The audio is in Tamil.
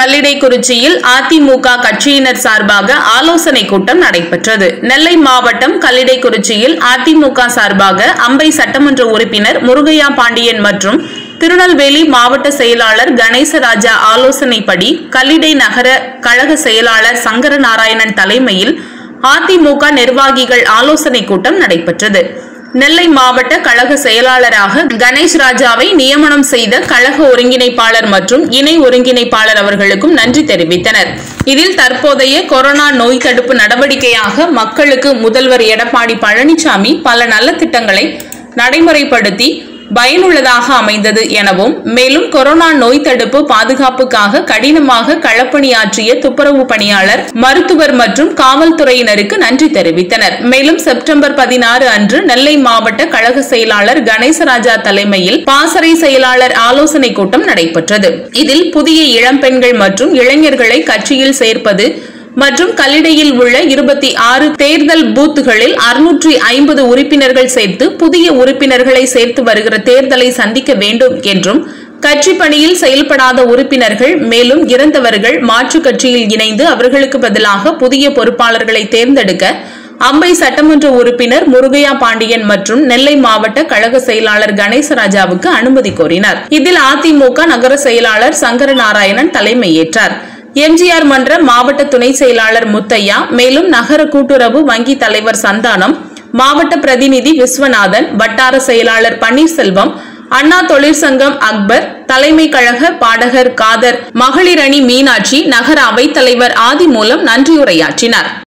கல்லிடைக்குறிச்சியில் அதிமுக கட்சியினர் சார்பாக ஆலோசனை கூட்டம் நடைபெற்றது. நெல்லை மாவட்டம் கல்லிடைக்குறிச்சியில் அதிமுக சார்பாக அம்பை சட்டமன்ற உறுப்பினர் முருகையா பாண்டியன் மற்றும் திருநெல்வேலி மாவட்ட செயலாளர் கணேச ராஜா ஆலோசனைப்படி கல்லிடை நகர கழக செயலாளர் சங்கரநாராயணன் தலைமையில் அதிமுக நிர்வாகிகள் ஆலோசனை கூட்டம் நடைபெற்றது. நெல்லை மாவட்ட கழக செயலாளராக கணேஷ் ராஜாவை நியமனம் செய்த கழக ஒருங்கிணைப்பாளர் மற்றும் இணை ஒருங்கிணைப்பாளர் அவர்களுக்கும் நன்றி தெரிவித்தனர். இதில் தற்போதைய கொரோனா நோய் தடுப்பு நடவடிக்கையாக மக்களுக்கு முதல்வர் எடப்பாடி பழனிசாமி பல நல்ல திட்டங்களை நடைமுறைப்படுத்தி பயனுள்ளதாக அமைந்தது எனவும், மேலும் கொரோனா நோய் தடுப்பு பாதுகாப்புக்காக கடினமாக களப்பணியாற்றிய துப்புரவு பணியாளர், மருத்துவர் மற்றும் காவல்துறையினருக்கு நன்றி தெரிவித்தனர். மேலும் செப்டம்பர் 16 அன்று நெல்லை மாவட்ட கழக செயலாளர் கணேசராஜா தலைமையில் பாசறை செயலாளர் ஆலோசனை கூட்டம் நடைபெற்றது. இதில் புதிய இளம்பெண்கள் மற்றும் இளைஞர்களை கட்சியில் சேர்ப்பது மற்றும் கல்லிடையில் உள்ள 26 தேர்தல் பூத்துகளில் 650 உறுப்பினர்கள் சேர்த்து புதிய உறுப்பினர்களை சேர்த்து வருகிற தேர்தலை சந்திக்க வேண்டும் என்றும், கட்சி பணியில் செயல்படாத உறுப்பினர்கள் மேலும் இறந்தவர்கள் மாற்றுக் கட்சியில் இணைந்து அவர்களுக்கு பதிலாக புதிய பொறுப்பாளர்களை தேர்ந்தெடுக்க அம்பை சட்டமன்ற உறுப்பினர் முருகையா பாண்டியன் மற்றும் நெல்லை மாவட்ட கழக செயலாளர் கணேசராஜாவுக்கு அனுமதி கோரினார். இதில் அதிமுக நகர செயலாளர் சங்கரநாராயணன் தலைமையேற்றார். MGR மன்ற மாவட்ட துணை செயலாளர் முத்தையா, மேலும் நகர கூட்டுறவு வங்கி தலைவர் சந்தானம், மாவட்ட பிரதிநிதி விஸ்வநாதன், வட்டார செயலாளர் பன்னீர்செல்வம், அண்ணா தொழிற்சங்கம் அக்பர், தலைமை கழக பாடகர் காதர், மகளிரணி மீனாட்சி, நகர அவைத் தலைவர் ஆதிமூலம் நன்றியுரையாற்றினார்.